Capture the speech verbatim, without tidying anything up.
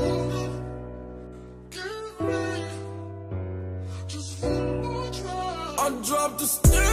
I dropped the stairs.